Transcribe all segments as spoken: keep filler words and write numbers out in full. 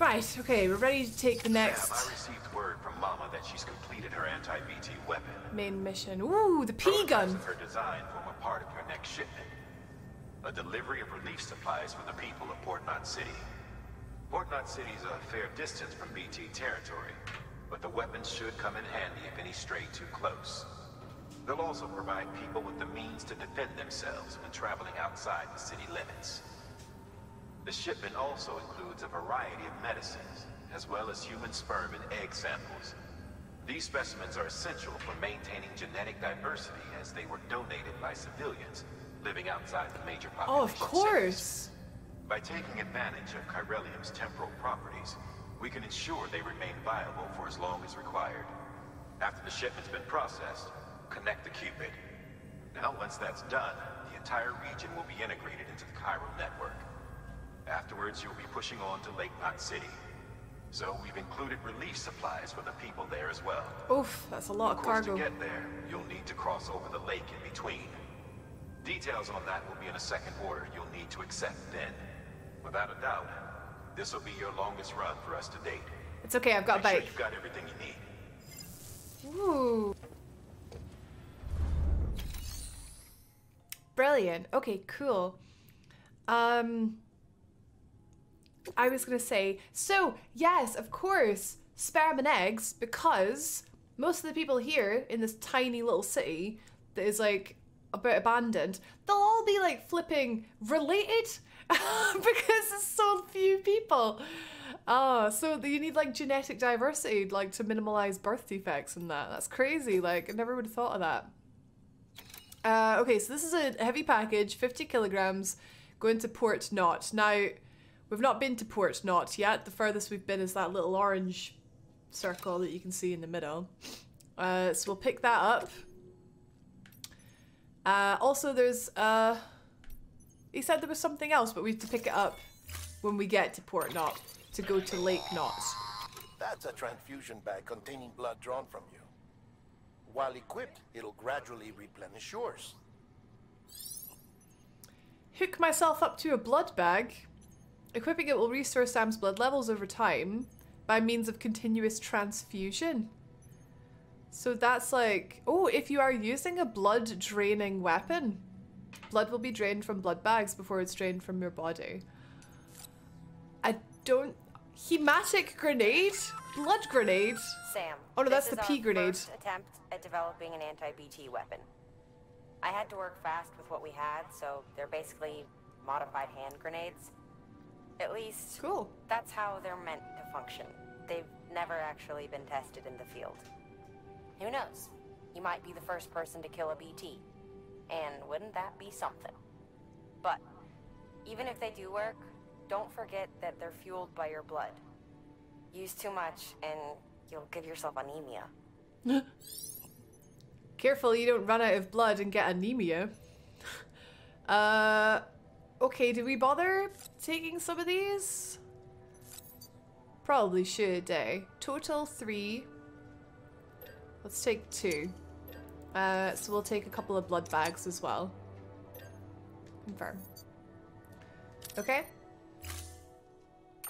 Right, okay, we're ready to take the next... Sam, I received word from Mama that she's completed her anti-B T weapon. Main mission. Ooh, the P gun! Prototypes of her design form a part of your next shipment. A delivery of relief supplies for the people of Port Knot City. Port Knot City is a fair distance from B T territory, but the weapons should come in handy if any stray too close. They'll also provide people with the means to defend themselves when traveling outside the city limits. The shipment also includes a variety of medicines, as well as human sperm and egg samples. These specimens are essential for maintaining genetic diversity as they were donated by civilians living outside the major population. Oh, of course! Centers. By taking advantage of Kyrellium's temporal properties, we can ensure they remain viable for as long as required. After the shipment's been processed, connect the Cupid. Now, once that's done, the entire region will be integrated into the chiral network. Afterwards, you'll be pushing on to Lake Knot City. So we've included relief supplies for the people there as well. Oof, that's a lot of cargo. Of course, to get there, you'll need to cross over the lake in between. Details on that will be in a second order you'll need to accept then. Without a doubt, this will be your longest run for us to date. It's okay, I've got a bike. Make sure you've got everything you need. Ooh. Brilliant. Okay, cool. Um, I was gonna say, so yes, of course, sperm and eggs, because most of the people here in this tiny little city that is like a bit abandoned, they'll all be like flipping related because there's so few people. Oh, so you need like genetic diversity, like to minimize birth defects and that. That's crazy. Like I never would have thought of that. Uh, okay, so this is a heavy package, fifty kilograms, going to Port Knot. Now, we've not been to Port Knot yet. The furthest we've been is that little orange circle that you can see in the middle. Uh, so we'll pick that up. Uh, also, there's... Uh, he said there was something else, but we have to pick it up when we get to Port Knot to go to Lake Knot. That's a transfusion bag containing blood drawn from you. While equipped, it'll gradually replenish yours. Hook myself up to a blood bag. Equipping it will restore Sam's blood levels over time by means of continuous transfusion. So that's like, oh, if you are using a blood draining weapon, blood will be drained from blood bags before it's drained from your body. I don't... Hematic grenade? Blood grenade? Sam. Oh no, that's the P grenade. This is our first attempt at developing an anti-B T weapon. I had to work fast with what we had, so they're basically modified hand grenades. At least, cool. That's how they're meant to function. They've never actually been tested in the field. Who knows? You might be the first person to kill a B T. And wouldn't that be something? But even if they do work, don't forget that they're fueled by your blood. Use too much and you'll give yourself anemia. Careful you don't run out of blood and get anemia. Uh, okay, did we bother taking some of these? Probably should, eh? Total three. Let's take two. Uh, so we'll take a couple of blood bags as well. Confirm. Okay.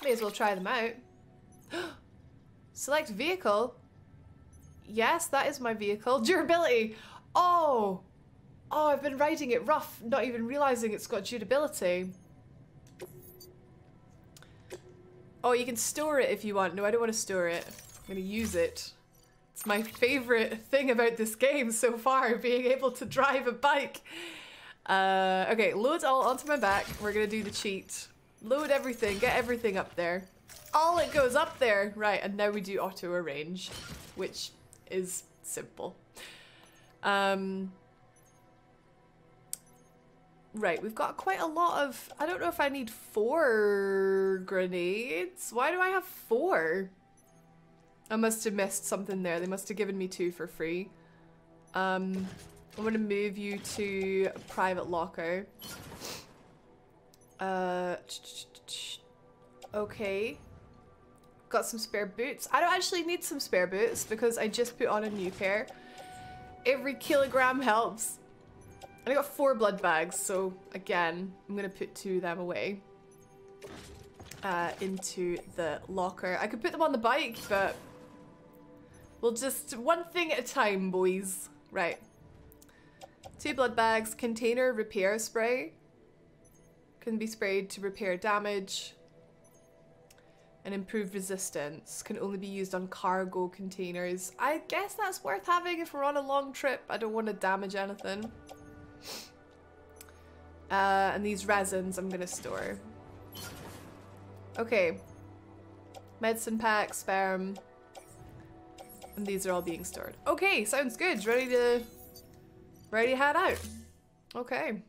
May as well try them out. Select vehicle. Yes, that is my vehicle. Durability. Oh. Oh, I've been riding it rough, not even realizing it's got durability. Oh, you can store it if you want. No, I don't want to store it. I'm going to use it. It's my favorite thing about this game so far, being able to drive a bike. Uh, okay, load all onto my back. We're going to do the cheat. Load everything, get everything up there. All it goes up there! Right, and now we do auto arrange, which is simple. Um, right, we've got quite a lot of... I don't know if I need four grenades. Why do I have four? I must have missed something there. They must have given me two for free. Um, I'm gonna move you to a private locker. Uh, okay. Got some spare boots. I don't actually need some spare boots because I just put on a new pair. Every kilogram helps. And I got four blood bags, so again, I'm gonna put two of them away. uh, into the locker. I could put them on the bike, but we'll just one thing at a time, boys. Right. Two blood bags, container repair spray. Can be sprayed to repair damage and improve resistance. Can only be used on cargo containers. I guess that's worth having if we're on a long trip. I don't want to damage anything. Uh, and these resins I'm gonna store. Okay. Medicine pack, sperm. And these are all being stored. Okay, sounds good. Ready to... Ready to head out. Okay.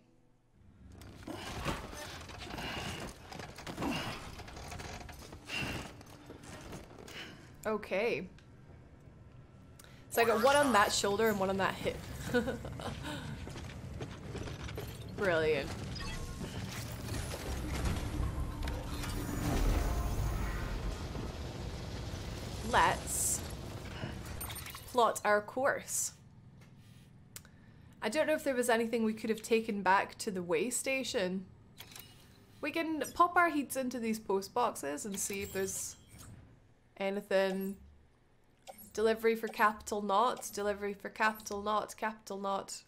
Okay. So I got one on that shoulder and one on that hip. Brilliant. Let's plot our course. I don't know if there was anything we could have taken back to the way station. We can pop our heads into these post boxes and see if there's anything. Delivery for Capital Knot, delivery for Capital Knot, Capital Knot.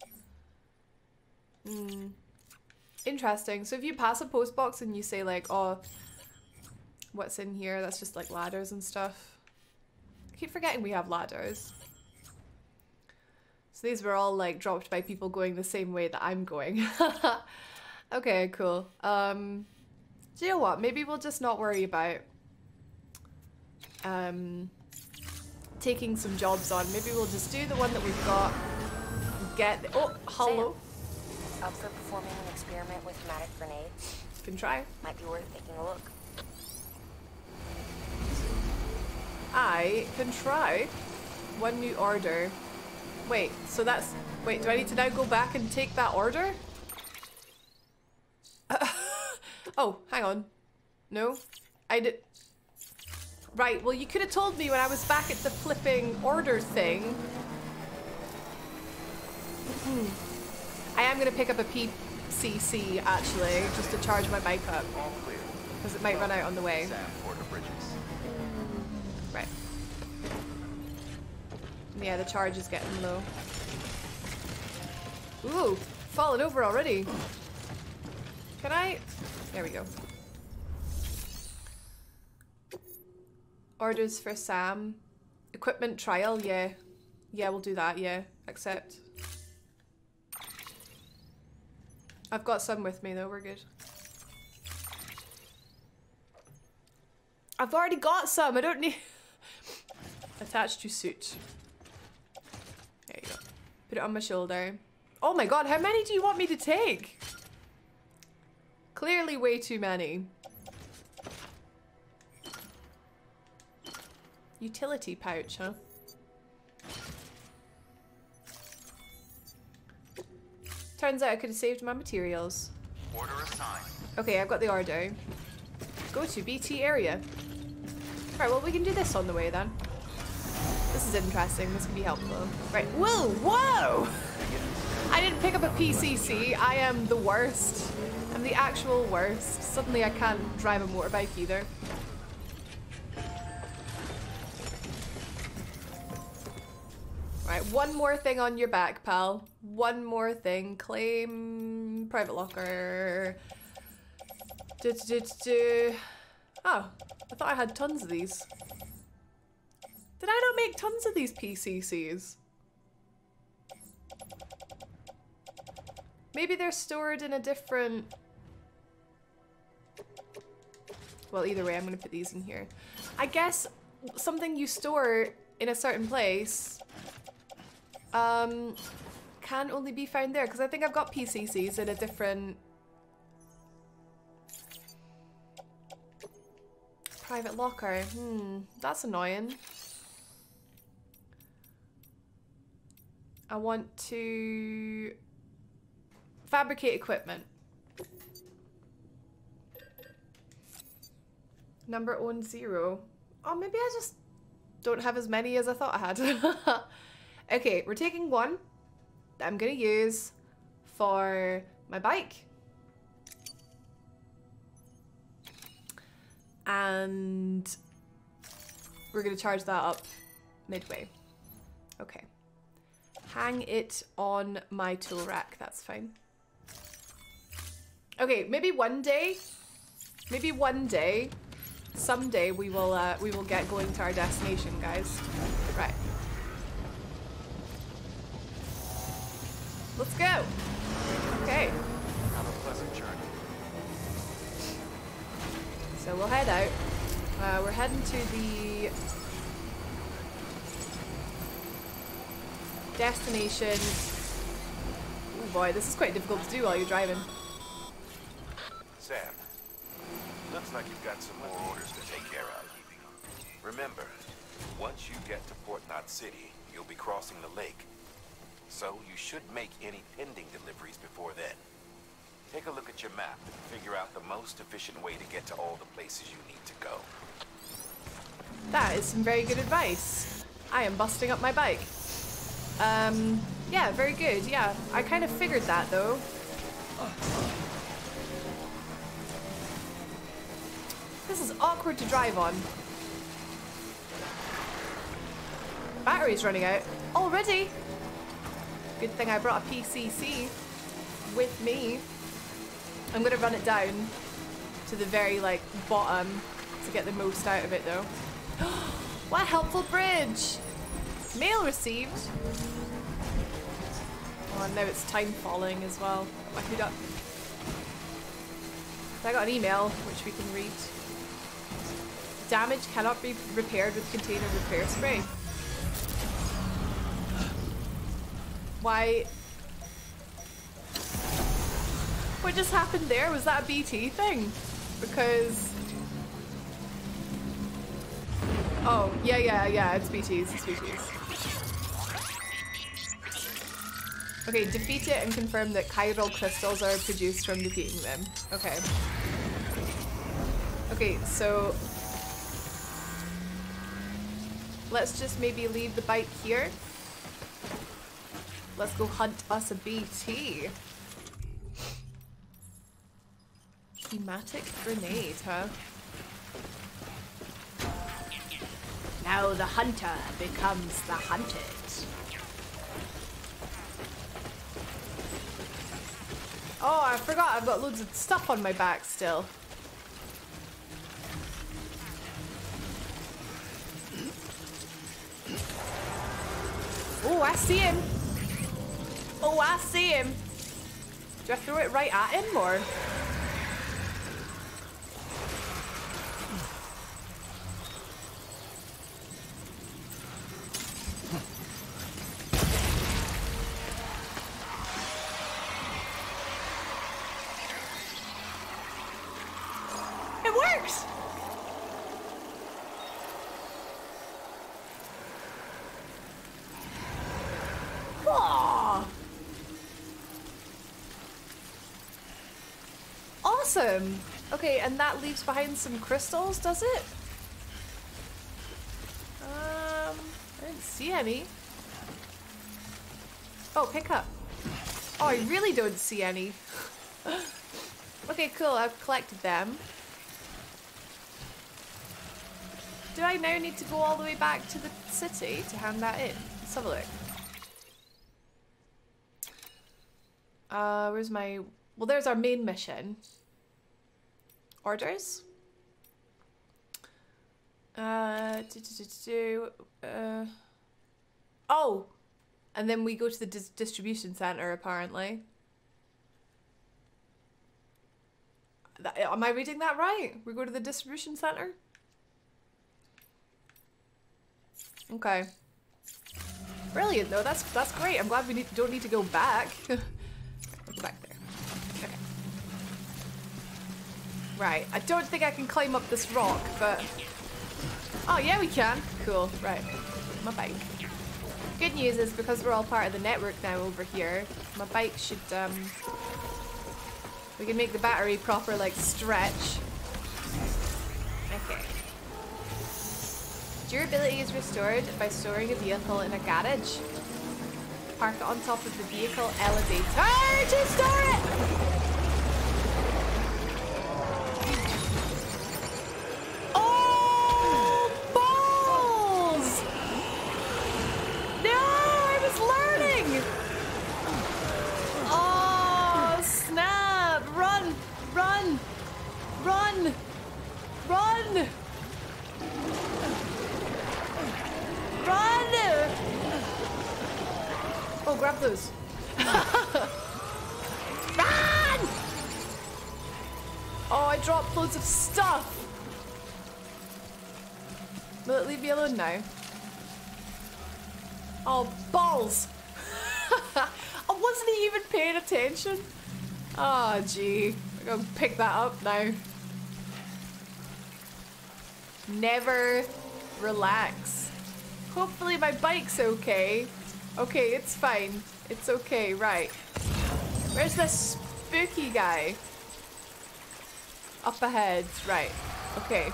Hmm. Interesting. So if you pass a post box and you say like, oh, what's in here? That's just like ladders and stuff. I keep forgetting we have ladders. So these were all like dropped by people going the same way that I'm going. Okay, cool. Um, do you know what? Maybe we'll just not worry about um, taking some jobs on. Maybe we'll just do the one that we've got. Get the oh, hello. Sam, up for performing an experiment with pneumatic grenades? Can try. Might be worth taking a look. I can try. One new order. Wait, so that's... Wait, do I need to now go back and take that order? Uh, oh, hang on. No? I did... Right, well you could have told me when I was back at the flipping order thing. I am going to pick up a P C C, actually, just to charge my bike up. Because it might run out on the way. Right. Yeah, the charge is getting low. Ooh, fallen over already. Can I? There we go. Orders for Sam. Equipment trial, yeah. Yeah, we'll do that, yeah. Accept. I've got some with me though, we're good. I've already got some, I don't need... Attached to suit. There you go. Put it on my shoulder. Oh my god, how many do you want me to take? Clearly way too many. Utility pouch, huh? Turns out I could have saved my materials. Order assigned. Okay, I've got the order. Go to B T area. Right, well we can do this on the way then. This is interesting, this can be helpful. Right, whoa, whoa! I didn't pick up a P C C, I am the worst. I'm the actual worst. Suddenly I can't drive a motorbike either. Right, one more thing on your back, pal. One more thing, claim private locker. Do, do, do, do. Oh, I thought I had tons of these. Did I not make tons of these P C Cs? Maybe they're stored in a different... Well, either way, I'm gonna put these in here. I guess something you store in a certain place um, can only be found there, because I think I've got P C Cs in a different... Private locker. Hmm, that's annoying. I want to fabricate equipment. Number on zero. Oh, maybe I just don't have as many as I thought I had. Okay, we're taking one that I'm going to use for my bike. and we're gonna charge that up midway. Okay. Hang it on my tool rack, that's fine. Okay, maybe one day, maybe one day, someday we will uh, we will get going to our destination, guys. Right. Let's go. Okay. Have a pleasant journey. So we'll head out. Uh, we're heading to the destination. Oh boy, this is quite difficult to do while you're driving. Sam, looks like you've got some more orders to take care of. Remember, once you get to Port Knot City, you'll be crossing the lake. So you should make any pending deliveries before then. Take a look at your map and figure out the most efficient way to get to all the places you need to go. That is some very good advice. I am busting up my bike. Um, yeah, very good. Yeah, I kind of figured that though. This is awkward to drive on. Battery's running out already. Good thing I brought a P C C with me. I'm gonna run it down to the very like bottom to get the most out of it though. What a helpful bridge! Mail received. Oh, and now it's time falling as well. Got my hood up. I got an email which we can read. Damage cannot be repaired with container repair spray. Why? What just happened there? Was that a B T thing? Because... Oh, yeah, yeah, yeah, it's B Ts, it's B Ts. Okay, defeat it and confirm that chiral crystals are produced from defeating them. Okay. Okay, so... Let's just maybe leave the bike here. Let's go hunt us a B T. Pneumatic grenade, huh? Now the hunter becomes the hunted. Oh, I forgot I've got loads of stuff on my back still. Oh, I see him. Oh, I see him. Do I throw it right at him or? Awesome. Okay, and that leaves behind some crystals, does it? Um, I didn't see any. Oh, pick up. Oh, I really don't see any. Okay, cool, I've collected them. Do I now need to go all the way back to the city to hand that in? Let's have a look. Uh, where's my... Well, there's our main mission. Orders. Uh, do, do, do, do, uh, oh, and then we go to the dis distribution center. Apparently, that, am I reading that right? We go to the distribution center. Okay. Brilliant, though. That's that's great. I'm glad we need, don't need to go back. Let's back there. Right, I don't think I can climb up this rock, but... Oh, yeah, we can. Cool, right. My bike. Good news is, because we're all part of the network now over here, my bike should, um... we can make the battery proper, like, stretch. Okay. Durability is restored by storing a vehicle in a garage. Park it on top of the vehicle elevator to store it! have this. Run! Oh, I dropped loads of stuff. Will it leave me alone now? Oh, balls! I wasn't even paying attention. Oh, gee. I'm gonna pick that up now. Never relax. Hopefully my bike's okay. Okay, it's fine. It's okay, right. Where's this spooky guy? Up ahead. Right. Okay.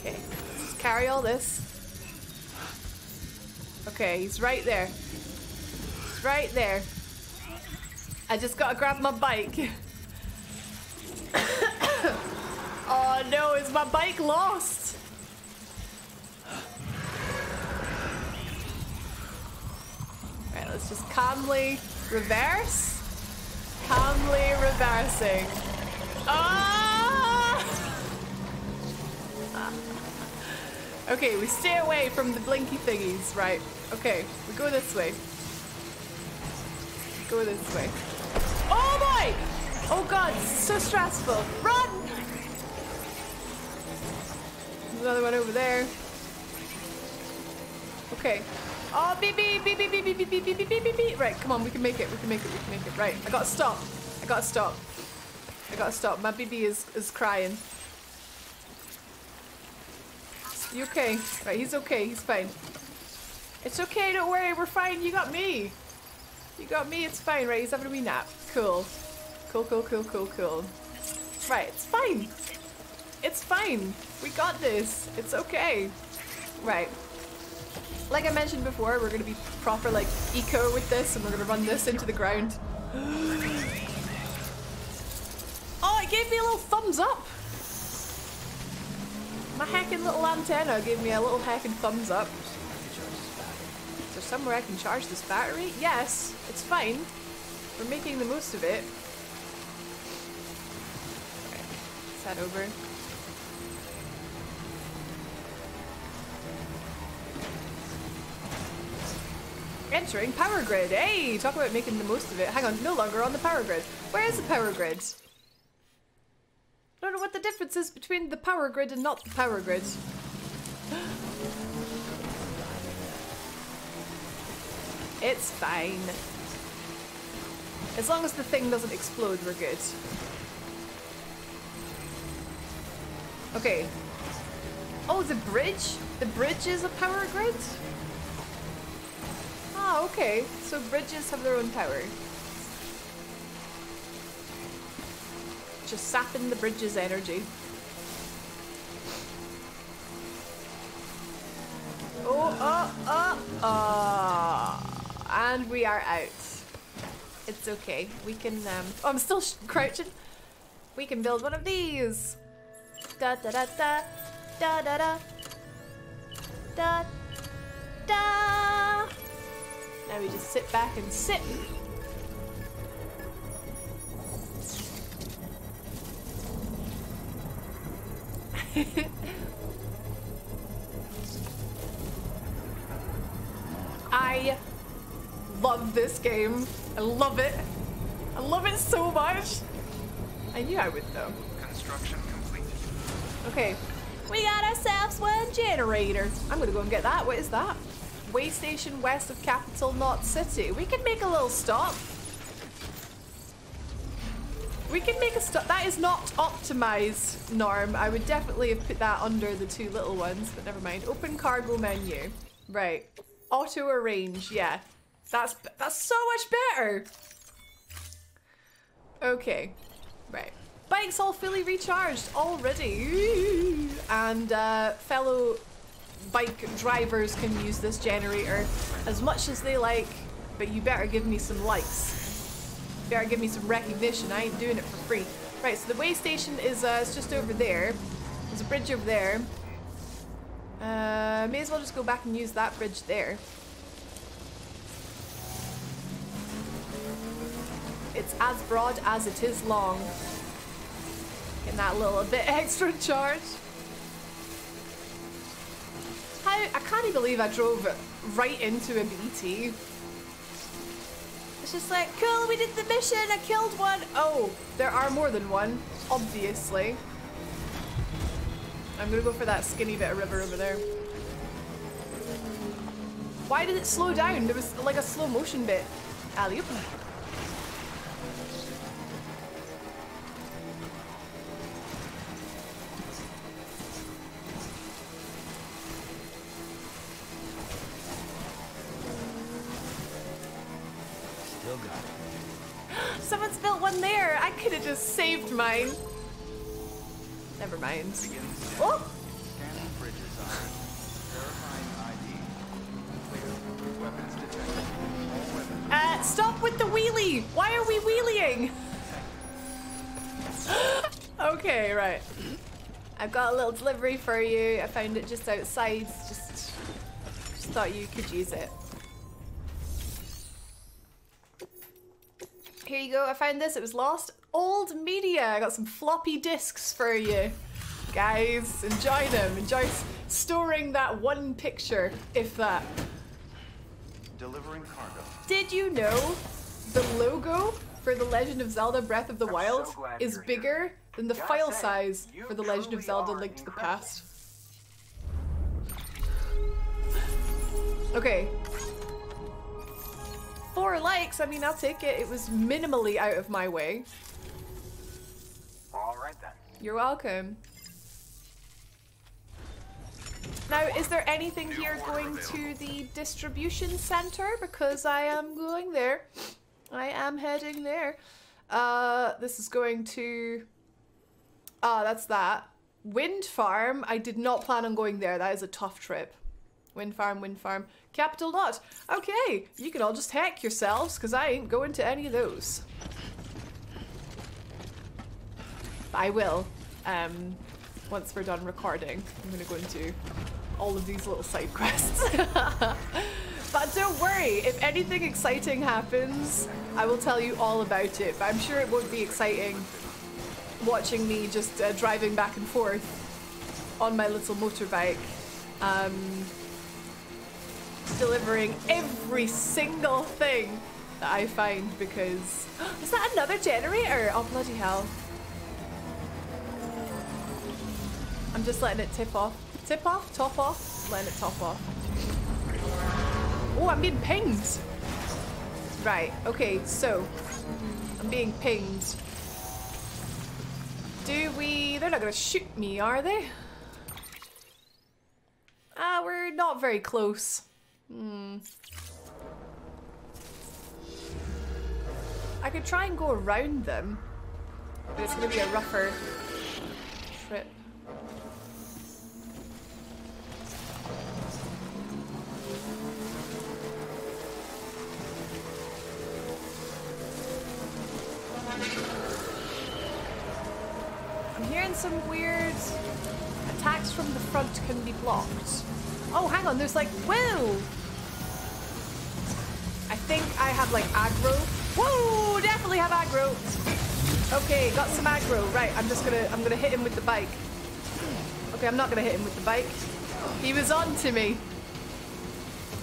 Okay, just carry all this. Okay, he's right there. He's right there. I just gotta grab my bike. Oh no, is my bike lost? Right, let's just calmly reverse. Calmly reversing. Oh! Okay, we stay away from the blinky thingies, right? Okay, we go this way. Go this way. Oh boy! Oh god, this is so stressful. Run! There's another one over there. Okay. Oh, beep, beep, beep, beep, beep, beep, beep, beep, beep, beep, beep, beep. Right, come on, we can make it, we can make it, we can make it. Right, I gotta stop. I gotta stop. I gotta stop. My B B is, is crying. You okay? Right, he's okay, he's fine. It's okay, don't worry, we're fine, you got me. You got me, it's fine, right? He's having a wee nap. Cool. Cool, cool, cool, cool, cool. Right, it's fine. It's fine. We got this. It's okay. Right. Like I mentioned before, we're gonna be proper, like, eco with this, and we're gonna run this into the ground. Oh, it gave me a little thumbs up! My heckin' little antenna gave me a little heckin' thumbs up. Is there somewhere I can charge this battery? Yes, it's fine. We're making the most of it. Alright, let's head over. Entering power grid. Hey, talk about making the most of it. Hang on, no longer on the power grid. Where is the power grid? I don't know what the difference is between the power grid and not the power grid. It's fine. As long as the thing doesn't explode, we're good. Okay. Oh, the bridge? The bridge is a power grid? Ah, okay. So bridges have their own power. Just sapping the bridge's energy. Oh, oh, oh, oh. And we are out. It's okay. We can, um... oh, I'm still sh crouching. We can build one of these. Da da da da. Da da da. Da da. Now we just sit back and sit. I love this game. I love it. I love it so much. I knew I would though. Construction complete. Okay. We got ourselves one generator. I'm gonna go and get that. What is that? Way station west of Capital Knot City. We can make a little stop. We can make a stop. That is not optimized, Norm. I would definitely have put that under the two little ones, but never mind. Open cargo menu. Right. Auto arrange. Yeah. That's that's so much better. Okay. Right. Bike's all fully recharged already. And uh, fellow bike drivers can use this generator as much as they like, but you better give me some likes. Better give me some recognition. I ain't doing it for free. Right, so the way station is uh, it's just over there. There's a bridge over there. Uh, may as well just go back and use that bridge there. It's as broad as it is long. Getting that little bit extra charge. How? I can't believe I drove right into a B T. It's just like, cool, we did the mission, I killed one. Oh, there are more than one, obviously. I'm gonna go for that skinny bit of river over there. Why did it slow down? There was like a slow motion bit. Alley-oop. Still got it. Someone's built one there. I could have just saved mine. Never mind. Oh! Scanning bridges on verifying I D. Clear. Weapons detected. All weapons. Uh, stop with the wheelie! Why are we wheeling? Okay, right. I've got a little delivery for you. I found it just outside. Just, just thought you could use it. Here you go. I found this. It was lost. Old media. I got some floppy disks for you guys. Enjoy them. Enjoy storing that one picture, if that. Delivering cargo. Did you know the logo for The Legend of Zelda Breath of the I'm Wild so is bigger than the Gotta file say, size for The Legend of Zelda Link to the Past? Okay. Four likes, I mean, I'll take it. It was minimally out of my way. All right then. You're welcome. Now, is there anything here going to the distribution center? Because I am going there. I am heading there. Uh, this is going to... Ah, that's that. Wind Farm. I did not plan on going there. That is a tough trip. Wind Farm, Wind Farm. Capital Knot. Okay, you can all just hack yourselves, because I ain't going to any of those. I will, um, once we're done recording. I'm going to go into all of these little side quests. But don't worry, if anything exciting happens, I will tell you all about it. But I'm sure it won't be exciting watching me just uh, driving back and forth on my little motorbike. Um, delivering every single thing that I find, because is that another generator? Oh bloody hell. I'm just letting it tip off. Tip off? Top off? Letting it top off. Oh, I'm being pinged. Right, okay, so I'm being pinged. Do we... They're not gonna shoot me, are they? Ah, uh, we're not very close. Hmm. I could try and go around them, but it's gonna be a rougher trip. I'm hearing some weird... Attacks from the front can be blocked. Oh, hang on, there's like, whoa! I think I have like aggro. Whoa, definitely have aggro. Okay, got some aggro. Right, I'm just gonna, I'm gonna hit him with the bike. Okay, I'm not gonna hit him with the bike. He was on to me.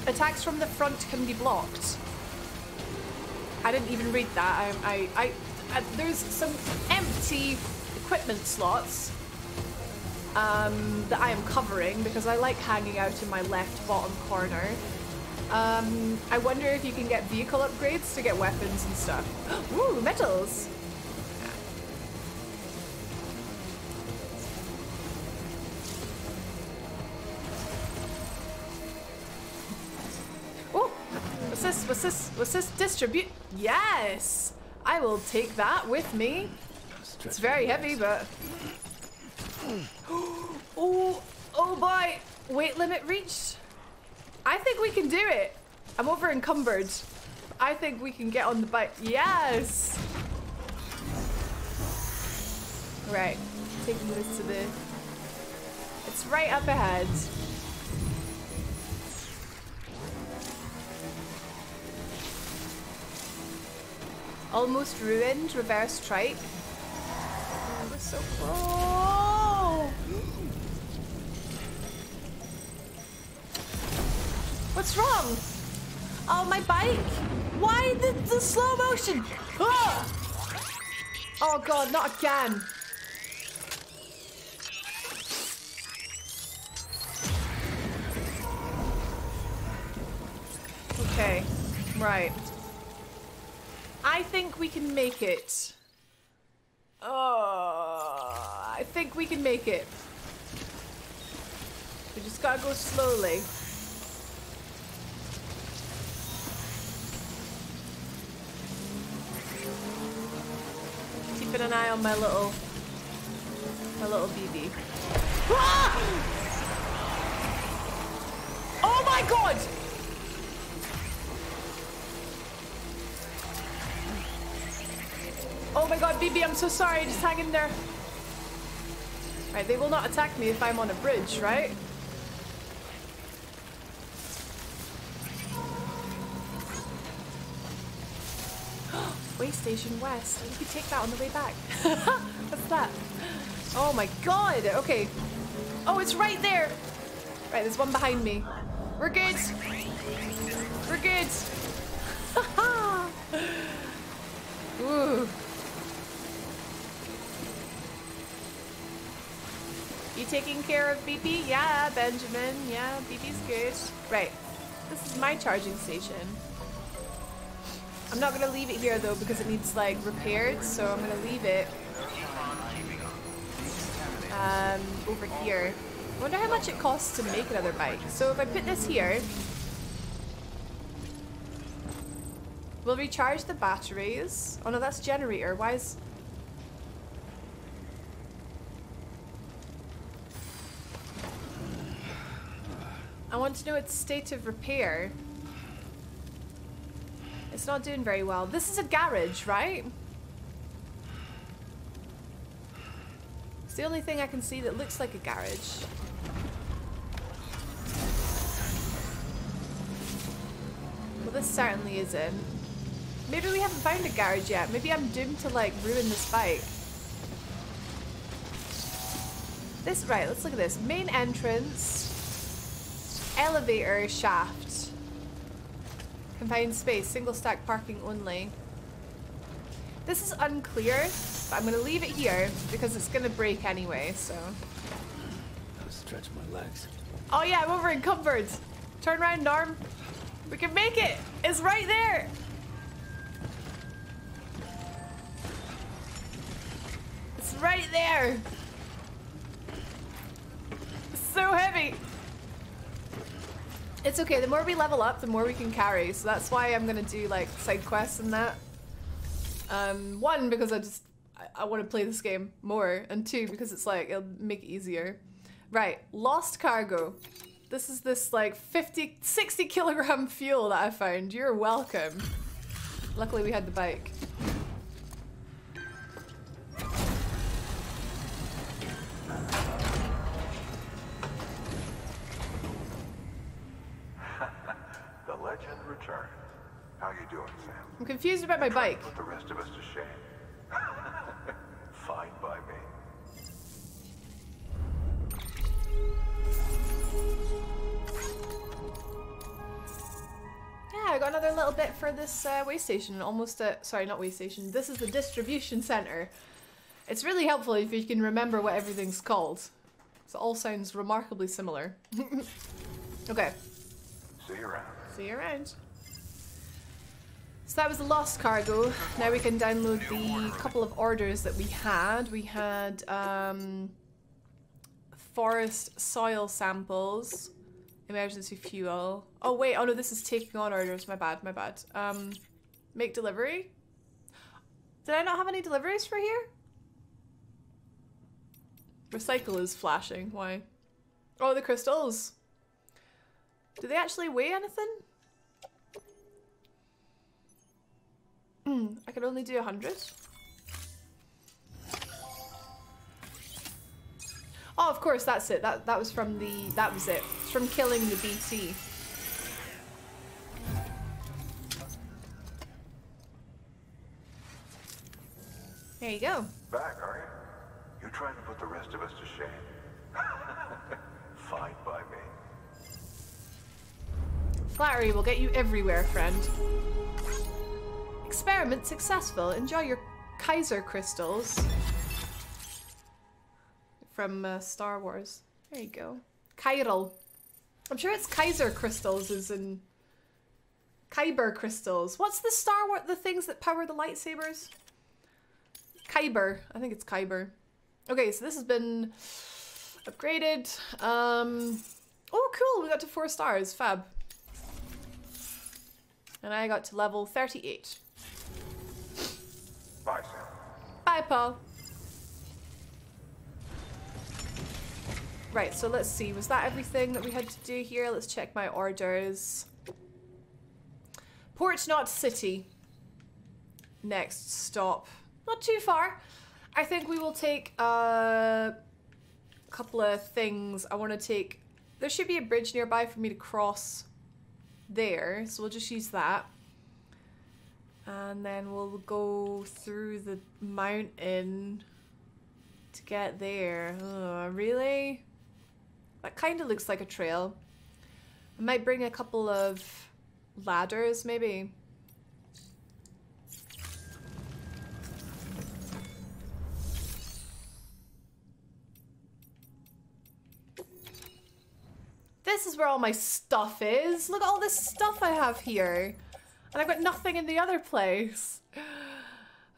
Attacks from the front can be blocked. I didn't even read that. I, I, I, I there's some empty equipment slots. Um, that I am covering because I like hanging out in my left bottom corner. Um, I wonder if you can get vehicle upgrades to get weapons and stuff. Ooh, medals! Ooh, what's this? What's this? What's this? Distribute? Yes! I will take that with me. It's very heavy, but... Oh, oh boy! Weight limit reached. I think we can do it. I'm over encumbered. I think we can get on the bike. Yes! Right, taking this to the... It's right up ahead. Almost ruined, reverse trike. Oh, we're so close. What's wrong? Oh, my bike? Why the, the slow motion? Ah! Oh god, not again. Okay, right. I think we can make it. Oh, I think we can make it. We just gotta go slowly. Keeping an eye on my little, my little B B. Ah! Oh my god! Oh my god, B B, I'm so sorry. Just hang in there. Right, they will not attack me if I'm on a bridge, right? Way station west. You could take that on the way back. What's that? Oh my god. Okay. Oh, it's right there. Right, there's one behind me. We're good. We're good. Ooh. You taking care of B B? Yeah, Benjamin. Yeah, B B's good. Right. This is my charging station. I'm not gonna leave it here though because it needs like repaired, so I'm gonna leave it um, over here. I wonder how much it costs to make another bike. So if I put this here, we'll recharge the batteries. Oh no, that's generator. Why is... I want to know its state of repair. It's not doing very well. This is a garage, right? It's the only thing I can see that looks like a garage. Well, this certainly isn't. Maybe we haven't found a garage yet. Maybe I'm doomed to, like, ruin this bike. This, right, let's look at this. Main entrance. Elevator shaft. Confined space. Single stack parking only. This is unclear, but I'm going to leave it here because it's going to break anyway, so. I'll stretch my legs. Oh yeah, I'm over encumbered. Turn around, Norm. We can make it. It's right there. It's right there. It's so heavy. It's okay, the more we level up, the more we can carry, so that's why I'm gonna do like side quests and that. Um, one, because I just, I, I want to play this game more, and two, because it's like, it'll make it easier. Right, lost cargo. This is this like fifty, sixty kilogram fuel that I found. You're welcome. Luckily we had the bike. I'm confused about my bike. Put the rest of us to shame. Fine by me. Yeah, I got another little bit for this uh, way station. Almost a sorry, not way station. This is the distribution center. It's really helpful if you can remember what everything's called. So it all sounds remarkably similar. Okay. See you around. See you around. So that was the lost cargo. Now we can download the couple of orders that we had. We had um, forest soil samples, emergency fuel. Oh wait, oh no, this is taking on orders. My bad, my bad. Um, make delivery. Did I not have any deliveries for here? Recycle is flashing, why? Oh, the crystals. Do they actually weigh anything? I can only do a hundred. Oh, of course, that's it. That that was from the that was it. It's from killing the B T. There you go. Back, are you? You're trying to put the rest of us to shame. Fine by me. Flattery will get you everywhere, friend. Experiment successful. Enjoy your Kaiser crystals. From uh, Star Wars. There you go. Chiral. I'm sure it's Kaiser crystals as in... Kyber crystals. What's the Star Wars, the things that power the lightsabers? Kyber. I think it's Kyber. Okay, so this has been upgraded. Um, oh, cool. We got to four stars. Fab. And I got to level thirty-eight. Bye, Sam. Bye, Paul. Right, so let's see. Was that everything that we had to do here? Let's check my orders. Port Knot City. Next stop. Not too far. I think we will take a couple of things. I want to take... There should be a bridge nearby for me to cross there. So we'll just use that. And then we'll go through the mountain to get there. Ugh, really? That kind of looks like a trail. I might bring a couple of... ladders, maybe. This is where all my stuff is. Look at all this stuff I have here. And I've got nothing in the other place.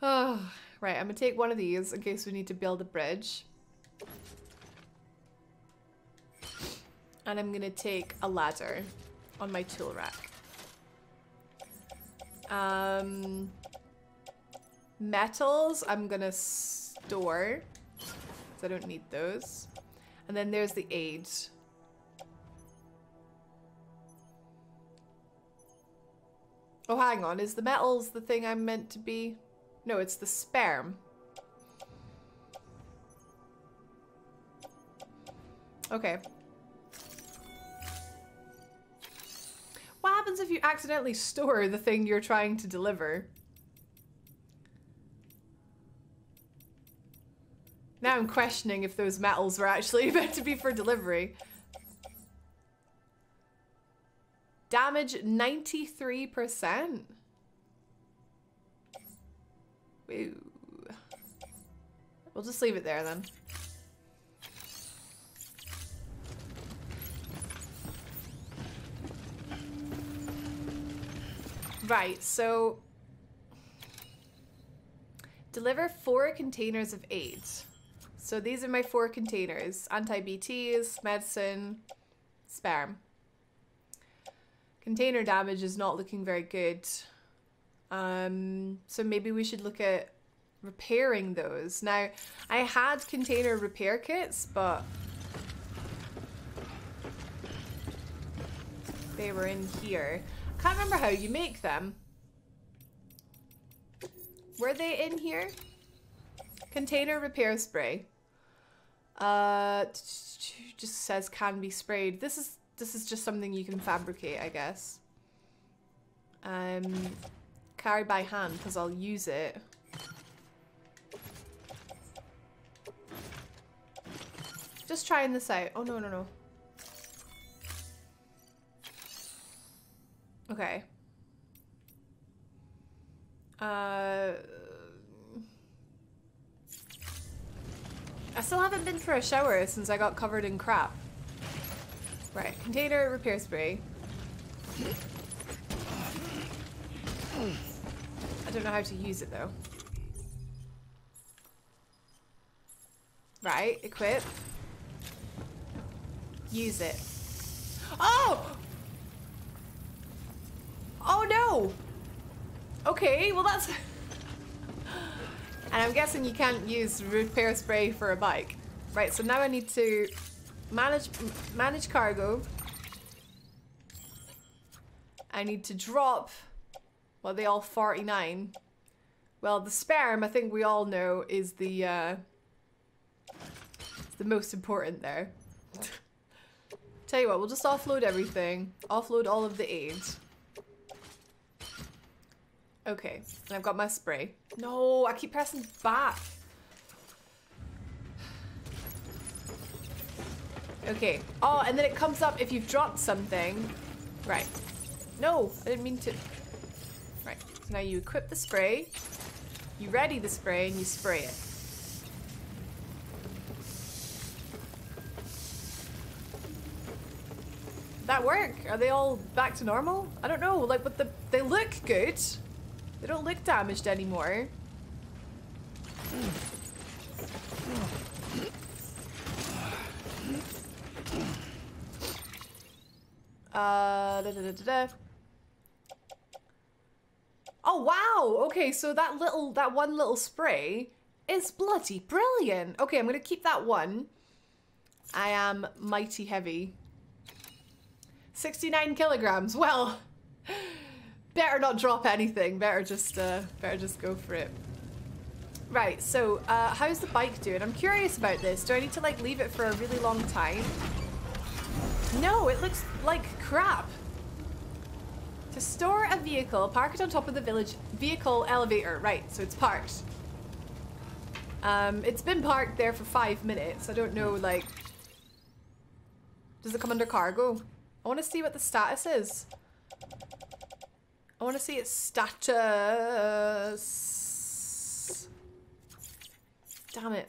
Oh, right, I'm gonna take one of these in case we need to build a bridge. And I'm gonna take a ladder on my tool rack. Um, metals I'm gonna store, because I don't need those. And then there's the aid. Oh, hang on, is the metals the thing I'm meant to be? No, it's the sperm. Okay. What happens if you accidentally store the thing you're trying to deliver? Now I'm questioning if those metals were actually meant to be for delivery. Damage ninety-three percent. Woo. We'll just leave it there then. Right, so deliver four containers of aid. So these are my four containers. Anti-B Ts, medicine, sperm. Container damage is not looking very good. Um, so maybe we should look at repairing those. Now, I had container repair kits, but they were in here. Can't remember how you make them. Were they in here? Container repair spray. Uh, just says can be sprayed. This is this is just something you can fabricate, I guess. Um, carry by hand because I'll use it. Just trying this out. Oh no no no. Okay. Uh, I still haven't been for a shower since I got covered in crap. Right, container repair spray. I don't know how to use it though. Right, equip. Use it. Oh! Oh no! Okay, well that's... And I'm guessing you can't use repair spray for a bike. Right, so now I need to manage manage cargo. I need to drop... Well, they all forty-nine. Well, the sperm, I think we all know, is the, uh, the most important there. Tell you what, we'll just offload everything. Offload all of the aid. Okay, and I've got my spray. No, I keep pressing back. Okay. Oh, and then it comes up if you've dropped something. Right. No, I didn't mean to. Right, so now you equip the spray, you ready the spray, and you spray it. That work? Are they all back to normal? I don't know, like, but the, they look good. They don't look damaged anymore. Uh, da, da, da, da, da. Oh wow, okay, so that little, that one little spray is bloody brilliant. Okay, I'm gonna keep that one. I am mighty heavy. sixty-nine kilograms, well, better not drop anything, better just, uh, better just go for it. Right, so, uh, how's the bike doing? I'm curious about this. Do I need to, like, leave it for a really long time? No, it looks like crap. To store a vehicle, park it on top of the village vehicle elevator. Right, so it's parked. Um, it's been parked there for five minutes. I don't know, like... Does it come under cargo? I want to see what the status is. I want to see its status. Damn it.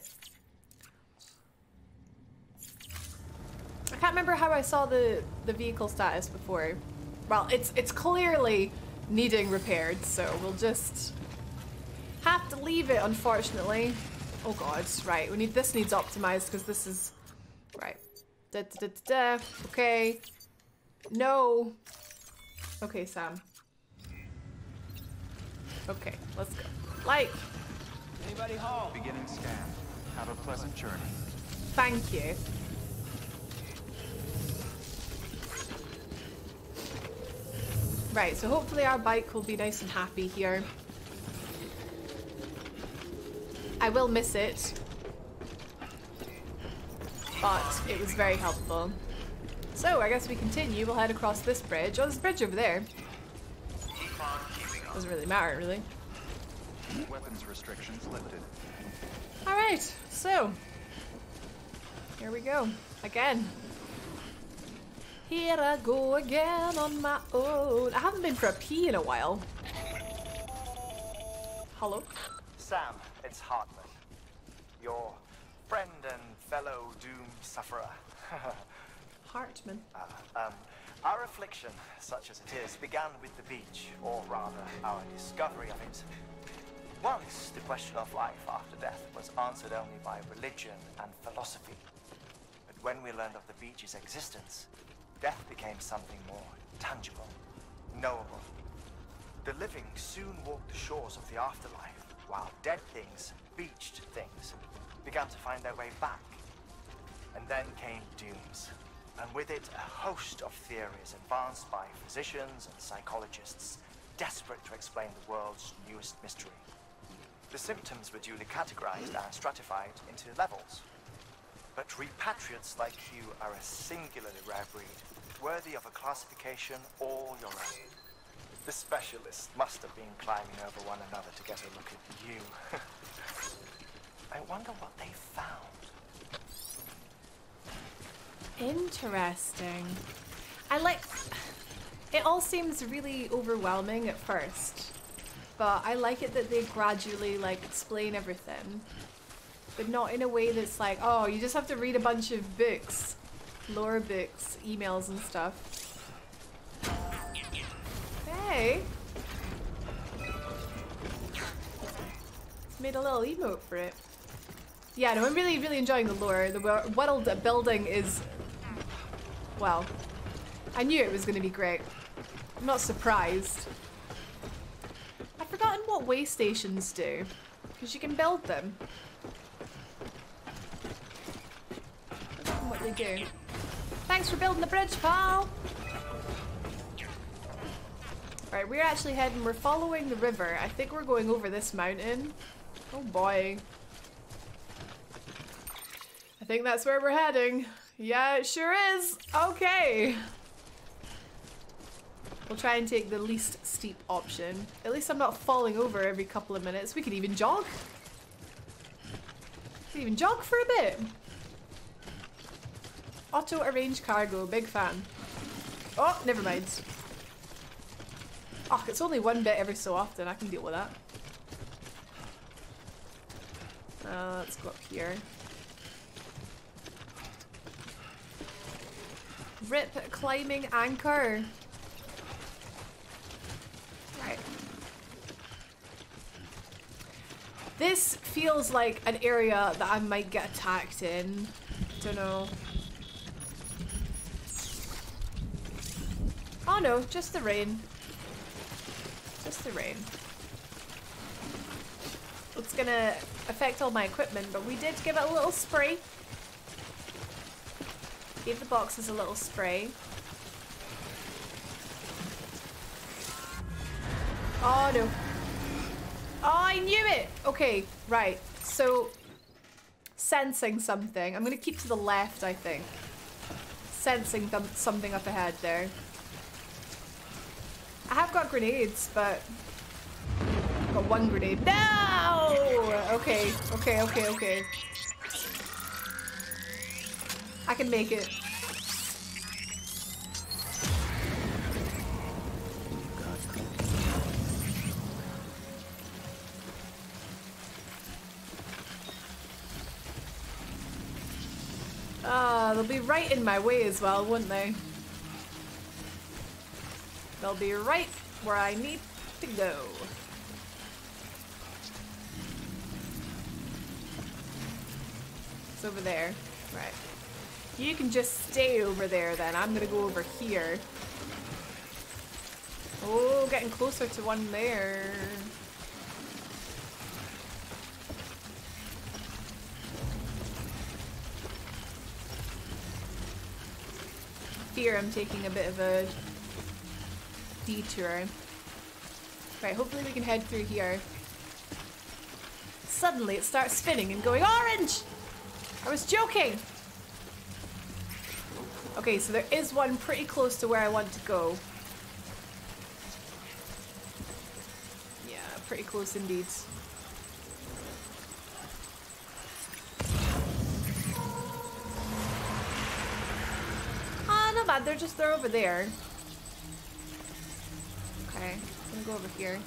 I can't remember how I saw the, the vehicle status before. Well, it's it's clearly needing repaired, so we'll just have to leave it, unfortunately. Oh god, right, we need this needs optimized because this is right. Da, da, da, da, da. Okay. No. Okay, Sam. Okay, let's go. Like. Anybody home? Beginning scan. Have a pleasant journey. Thank you. Right, so hopefully our bike will be nice and happy here. I will miss it, but it was very helpful. So, I guess we continue. We'll head across this bridge. Oh, there's a bridge over there. Doesn't really matter, really. Weapons restrictions lifted. Alright, so. Here we go. Again. Here I go again on my own. I haven't been for a pee in a while. Hello? Sam, it's Hartman. Your friend and fellow doom sufferer. Hartman. Uh, um, our affliction, such as it is, began with the beach, or rather, our discovery of it. Once, the question of life after death was answered only by religion and philosophy. But when we learned of the beach's existence, death became something more tangible, knowable. The living soon walked the shores of the afterlife, while dead things, beached things, began to find their way back. And then came dooms. And with it, a host of theories advanced by physicians and psychologists, desperate to explain the world's newest mystery. The symptoms were duly categorized and stratified into levels. But repatriates like you are a singularly rare breed, worthy of a classification all your own. The specialists must have been climbing over one another to get a look at you. I wonder what they found. Interesting. I like... It all seems really overwhelming at first, but I like it that they gradually, like, explain everything. But not in a way that's like, oh, you just have to read a bunch of books. Lore books, emails and stuff. Hey! It's made a little emote for it. Yeah, no, I'm really, really enjoying the lore. The world building is... Well, I knew it was going to be great. I'm not surprised. I've forgotten what way stations do, because you can build them. I've forgotten what they do. Thanks for building the bridge, pal! Alright, we're actually heading, we're following the river. I think we're going over this mountain. Oh boy. I think that's where we're heading. Yeah, it sure is. Okay. We'll try and take the least steep option. At least I'm not falling over every couple of minutes. We could even jog. We could even jog for a bit. Auto arrange cargo. Big fan. Oh, never mind. Fuck, it's only one bit every so often. I can deal with that. Uh, let's go up here. Rip climbing anchor. Right. This feels like an area that I might get attacked in. Don't know. Oh no, just the rain. Just the rain. It's gonna affect all my equipment, but we did give it a little spray. Gave the boxes a little spray. Oh no. Oh, I knew it! Okay, right. So, sensing something. I'm gonna keep to the left, I think. Sensing them something up ahead there. I have got grenades, but... I've got one grenade. No! Okay, okay, okay, okay. I can make it. Ah, uh, they'll be right in my way as well, wouldn't they? They'll be right where I need to go. It's over there. Right. You can just stay over there then. I'm gonna go over here. Oh, getting closer to one there. I fear I'm taking a bit of a detour. Right, hopefully we can head through here. Suddenly it starts spinning and going orange! I was joking! Okay, so there is one pretty close to where I want to go. Yeah, pretty close indeed. Ah, not bad, they're just, they're over there. Okay, I'm gonna go over here.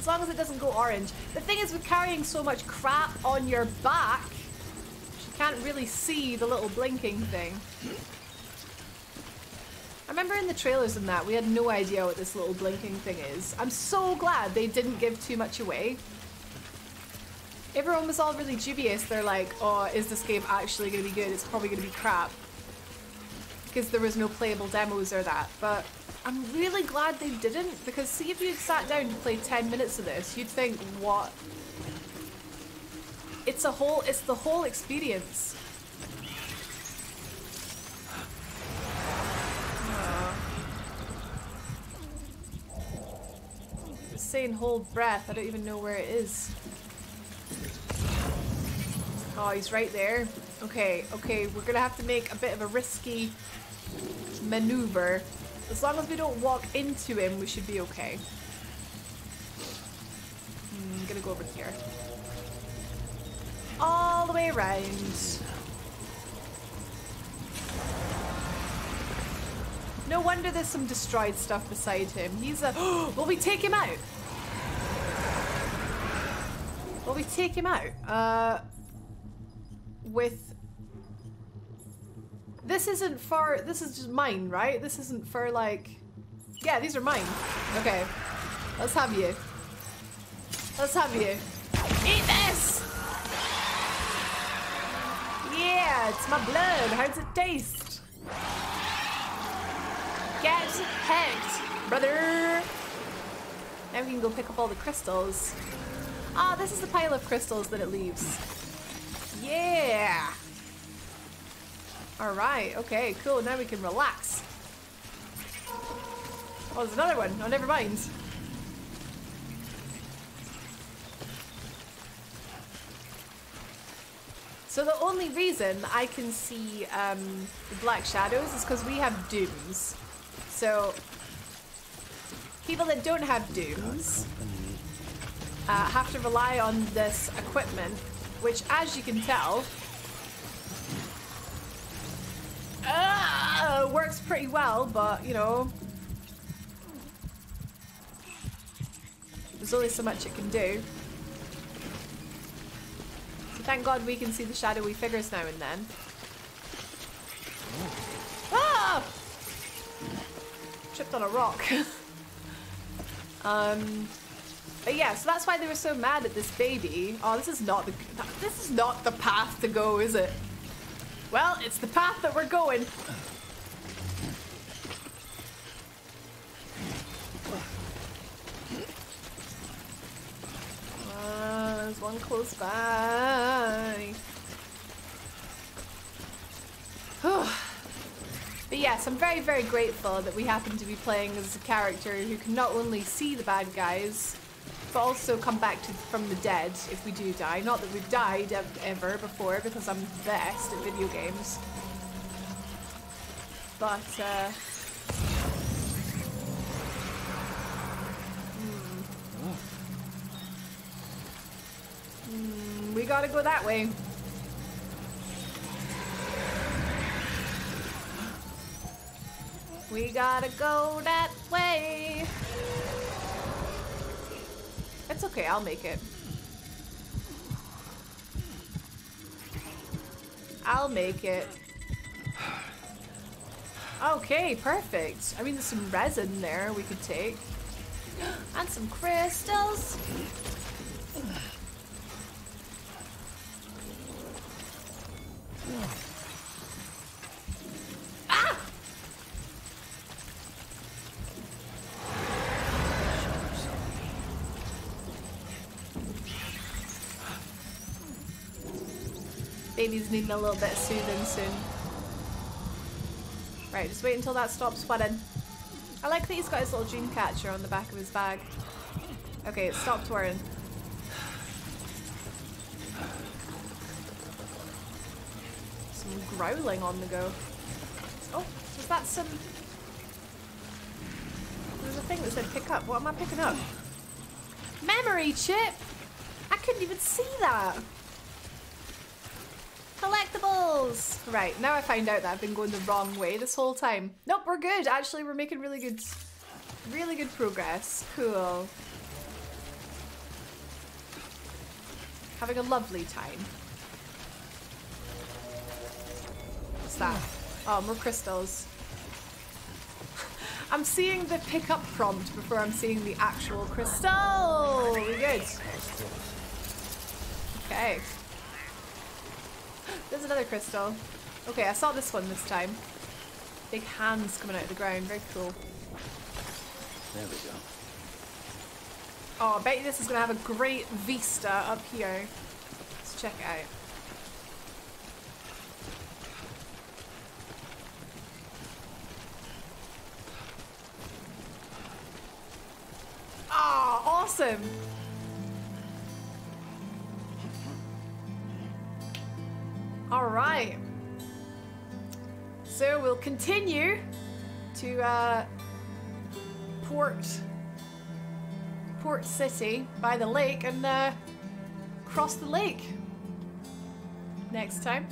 As long as it doesn't go orange. The thing is, with carrying so much crap on your back, you can't really see the little blinking thing. I remember in the trailers and that, we had no idea what this little blinking thing is. I'm so glad they didn't give too much away. Everyone was all really dubious. They're like, oh, is this game actually gonna be good? It's probably gonna be crap. Because there was no playable demos or that, but I'm really glad they didn't, because see, if you'd sat down to play ten minutes of this, you'd think, what? It's a whole, it's the whole experience. Oh. It's saying hold breath, I don't even know where it is. Oh, he's right there. Okay, okay, we're gonna have to make a bit of a risky maneuver. As long as we don't walk into him, we should be okay. Mm, I'm gonna go over here. All the way around. No wonder there's some destroyed stuff beside him. He's a... Will we take him out? Will we take him out? Uh... With... This isn't for... This is just mine, right? This isn't for, like... Yeah, these are mine. Okay. Let's have you. Let's have you. Eat this! Yeah, it's my blood. How does it taste? Get hecked, brother. Now we can go pick up all the crystals. Ah, oh, this is the pile of crystals that it leaves. Yeah. All right. Okay, cool. Now we can relax. Oh, there's another one. Oh, never mind. So the only reason I can see um, the black shadows is because we have dooms. So people that don't have dooms uh, have to rely on this equipment, which, as you can tell, uh, works pretty well. But you know, There's only so much it can do. So thank God we can see the shadowy figures now and then. Ah! Tripped on a rock. um, but yeah, so that's why they were so mad at this baby. Oh, this is not the this is not the path to go, is it? Well, it's the path that we're going. Uh, there's one close by. But yes, I'm very, very grateful that we happen to be playing as a character who can not only see the bad guys, but also come back to, from the dead if we do die. Not that we've died ev ever before, because I'm the best at video games. But, uh... Mm. Mm, we gotta go that way. We gotta go that way. It's okay, I'll make it. I'll make it. Okay, perfect. I mean, there's some resin there we could take. And some crystals. Ah! Baby's needing a little bit of soothing soon. Right, just wait until that stops sweating. I like that he's got his little dream catcher on the back of his bag. Okay, it stopped whirring. Some growling on the go. Oh, was that some... There's a thing that said pick up. What am I picking up? Memory chip! I couldn't even see that! Collectibles! Right, now I find out that I've been going the wrong way this whole time. Nope, we're good. Actually, we're making really good, really good progress. Cool. Having a lovely time. What's that? Oh, more crystals. I'm seeing the pickup prompt before I'm seeing the actual crystal. We're good. Okay. There's another crystal. Okay, I saw this one this time. Big hands coming out of the ground. Very cool. There we go. Oh, I bet you this is going to have a great vista up here. Let's check it out. Ah, oh, awesome! Alright, so we'll continue to uh, Port Port City by the lake and uh, cross the lake next time.